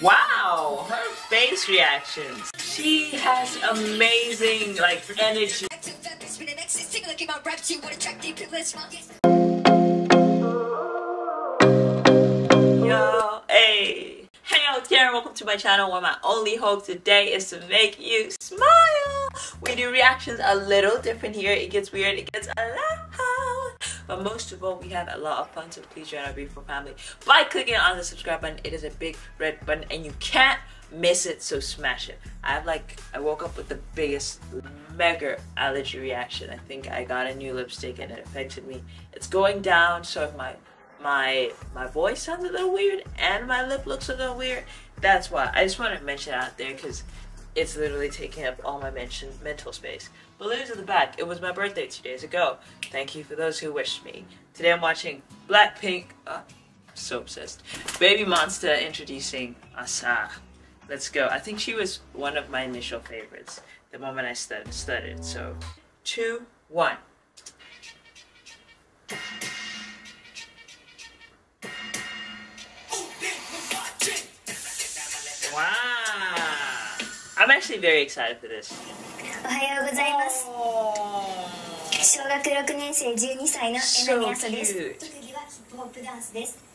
Wow, her face reactions. She has amazing like energy. Yo, hey. Hey, I'm Tiara, welcome to my channel where my only hope today is to make you smile. We do reactions a little different here. It gets weird, it gets a lot. But most of all, we have a lot of fun, so please join our beautiful family by clicking on the subscribe button. It is a big red button and you can't miss it, so smash it. I woke up with the biggest mega allergy reaction. I think I got a new lipstick and it affected me. It's going down, so if my voice sounds a little weird and my lip looks a little weird, that's why. I just wanted to mention it out there because it's literally taking up all my mental space. But ladies at the back, it was my birthday 2 days ago. Thank you for those who wished me. Today I'm watching Blackpink, so obsessed, Baby Monster introducing Asa. Let's go. I think she was one of my initial favorites the moment I studied. So, 2, 1. I'm actually very excited for this. Oh. So cute.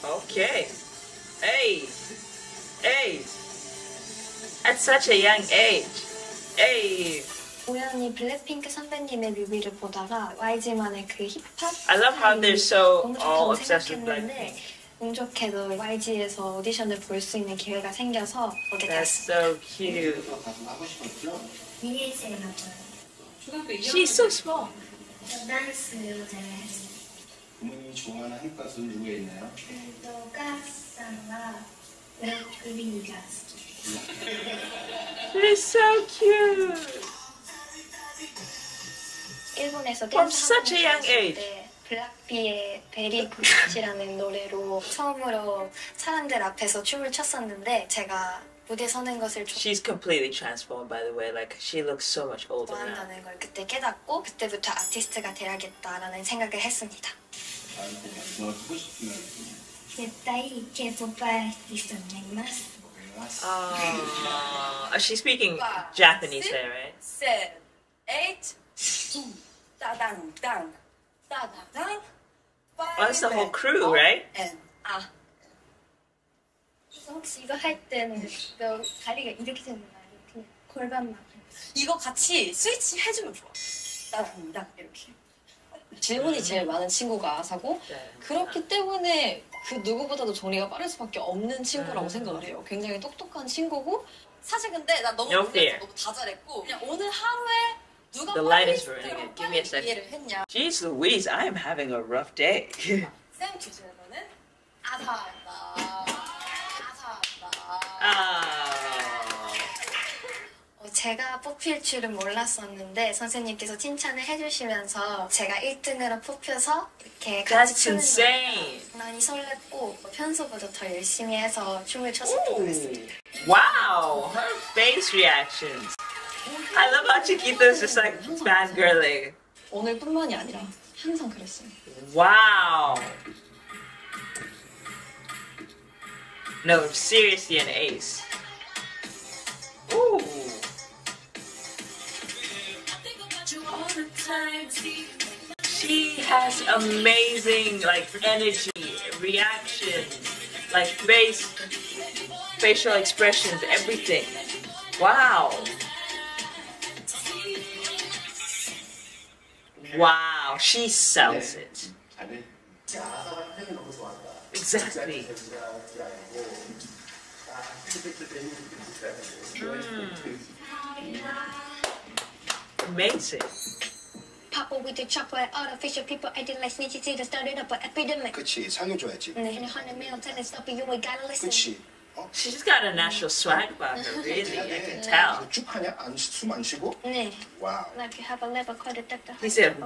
Okay. Hey. Hey. At such a young age. Hey. I love how they're so all obsessed with Blackpink. 공적해도 YG에서 오디션을 볼 수 있는 기회가 생겨서 보게 됐어요. That's so cute. She's so small. 부모님이 좋아하는 한국 가수 누구 있나요? They're so cute. 일본에서 From such a young age. 블락비의 베리 굿이라는 노래로 처음으로 사람들 앞에서 춤을 췄었는데 제가 무대 서는 것을 She's completely transformed, by the way. Like she looks so much older now. 좋아한다는 걸 그때 깨닫고 그때부터 아티스트가 돼야겠다라는 생각을 했습니다. She's speaking Japanese there, right? 7, 8, 따당당. Oh, that's the whole crew, right? 질문이 제일 많은 친구가 아사고 그렇기 때문에 그 누구보다도 정리가 빠를 수밖에 없는 친구라고 생각을 해요. 굉장히 똑똑한 친구고 사실 근데 나 너무 무대에서 너무 다 잘했고 그냥 오늘 하루에 The light is ruining it. Give me a second. Jeez Louise, I am having a rough day. 제가 뽑힐 줄은 몰랐었는데 선생님께서 칭찬을 해주시면서 제가 1등으로 뽑혀서 이렇게 같이 추는 거예요. 많이 설렜고 평소보다 더 열심히 해서 춤을 췄었던 것 같습니다. Wow, her face reactions. I love how Chiquita is just like fangirling. 오늘뿐만이 아니라 항상 그랬어요. Wow. No, seriously, an ace. Ooh. She has amazing like energy, reactions, like facial expressions, everything. Wow. Wow, she sells it. Exactly. Amazing. Papa with the chocolate, artificial people, I didn't like sneaky tea that started up an epidemic. 그치, 상용 줘야지. 그치. She's just got a natural swag about her, really. I can tell. Wow. He said,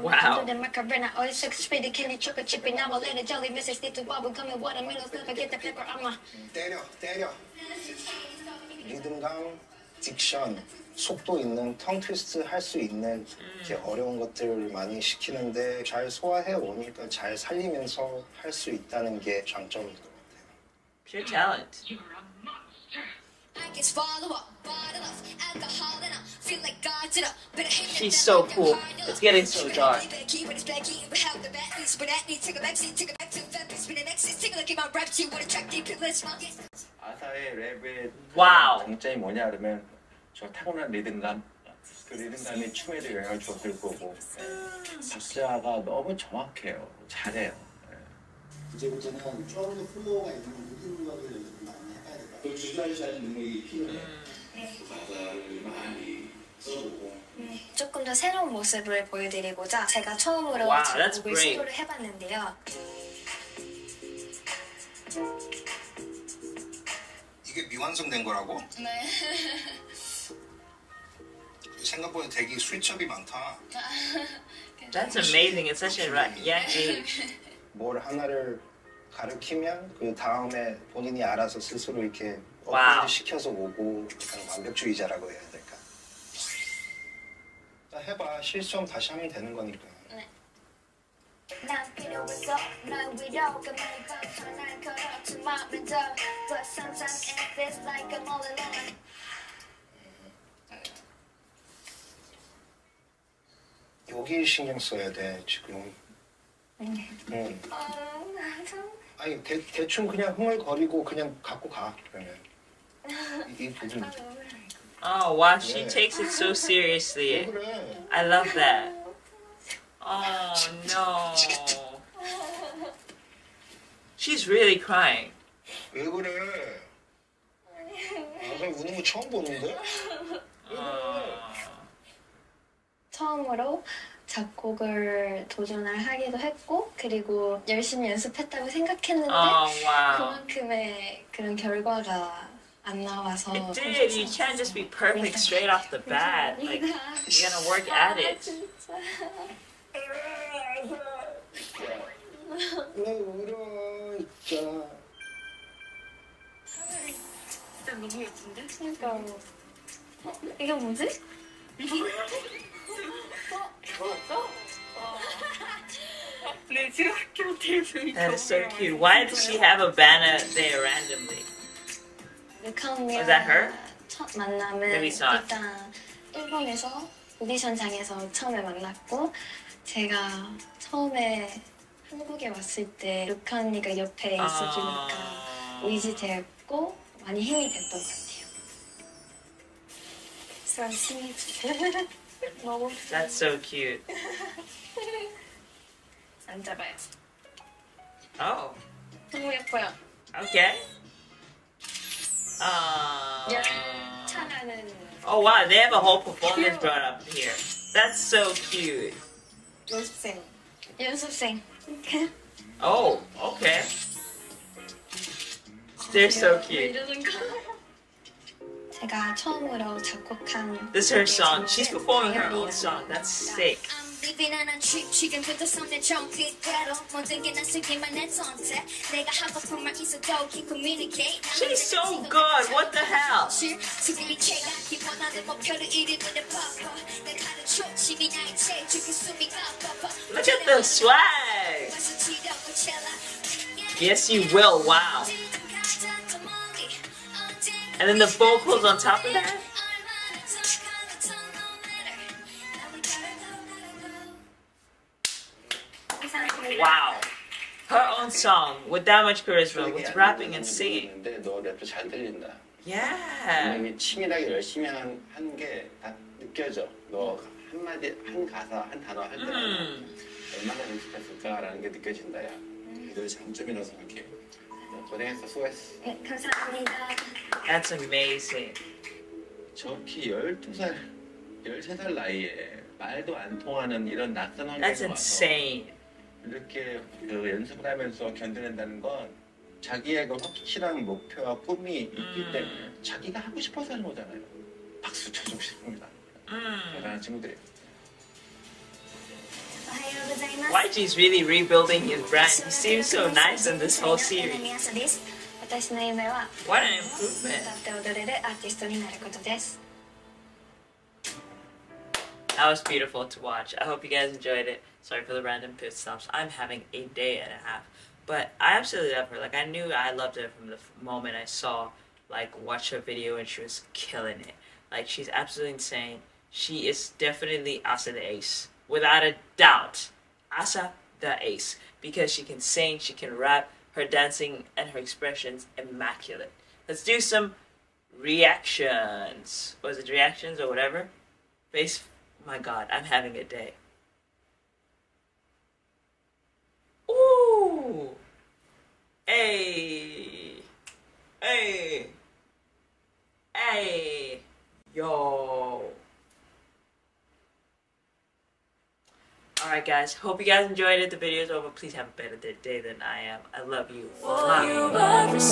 wow. 속도 있는 텅 트위스트 할 수 있는 이렇게 어려운 것들을 많이 시키는데 잘 소화해 오니까 잘 살리면서 할 수 있다는 게 장점인 것 같아요. Pure talent. You're a monster. She's so cool. It's getting so dark. Wow. 그 리듬감이 춤에도 영향을 줬을 거고 박자가 너무 정확해요. 잘해요. 이제부터는 조금 플로우가 있는 리듬감을 연습을 많이 해봐야 될 것 같아요. 주저하지 능력이 필요해요. 박자를 많이 써보고 조금 더 새로운 모습을 보여드리고자 제가 처음으로 작곡을 시도를 해봤는데요. 이게 미완성된 거라고? 네. 생각보다 되게 수첩이 많다. That's amazing. It's such a YG. 뭘 하나를 가르치면 그 다음에 본인이 알아서 스스로 이렇게 업그레이드 시켜서 오고 완벽주의자라고 해야 될까? 해봐. 실수하면 다시 하면 되는 거니까. 난 필요 없어 널 위로 가만히 멈춰 날 걸어준 맘을 더 But sometimes it feels like I'm all alone. 여기 신경 써야 돼 지금. 응. 아니 대충 그냥 흥얼거리고 그냥 갖고 가 그러면 이 부분. Oh wow, she takes it so seriously. I love that. Oh no. She's really crying. 왜 그래? 나 우는 거 처음 보는데. 처음으로 작곡을 도전을 하기도 했고 그리고 열심히 연습했다고 생각했는데 그만큼의 그런 결과가 안 나와서 Dude, you can't just be perfect straight off the bat. Like, you gotta work at it. 일단 너무 예쁜데? 그러니까 이게 뭐지? That is so cute. Why did she have a banner there randomly? Was that her? Maybe it's not. 일본에서 오디션장에서 처음에 만났고 제가 처음에 한국에 왔을 때 루카 언니가 옆에 있어주니까 의지되었고 많이 힘이 됐던 것 같아요. That's so cute. Oh. Okay. Oh wow, they have a whole performance brought up here. That's so cute. Oh, okay. They're so cute. 제가 처음으로 작곡한 This is her song. She's performing her own song. That's sick. She's so good. What the hell? Look at the swag. Yes, you will. Wow. And then the vocals on top of that? Wow. Her own song with that much charisma, with rapping and singing. That's amazing. That's insane. YG's really rebuilding his brand. He seems so nice in this whole series. What an improvement! That was beautiful to watch. I hope you guys enjoyed it. Sorry for the random pit stops. I'm having a day and a half. But I absolutely love her. Like, I knew I loved her from the moment I saw like watched her video and she was killing it. Like, she's absolutely insane. She is definitely Asa the Ace. Without a doubt. Asa the Ace. Because she can sing, she can rap, her dancing and her expressions immaculate. Let's do some reactions. Was it reactions or whatever? Face, my god, I'm having a day. Ooh! Hey! Hey! Hey! Yo! Alright guys, hope you guys enjoyed it. The video is over. Please have a better day than I am. I love you. Bye.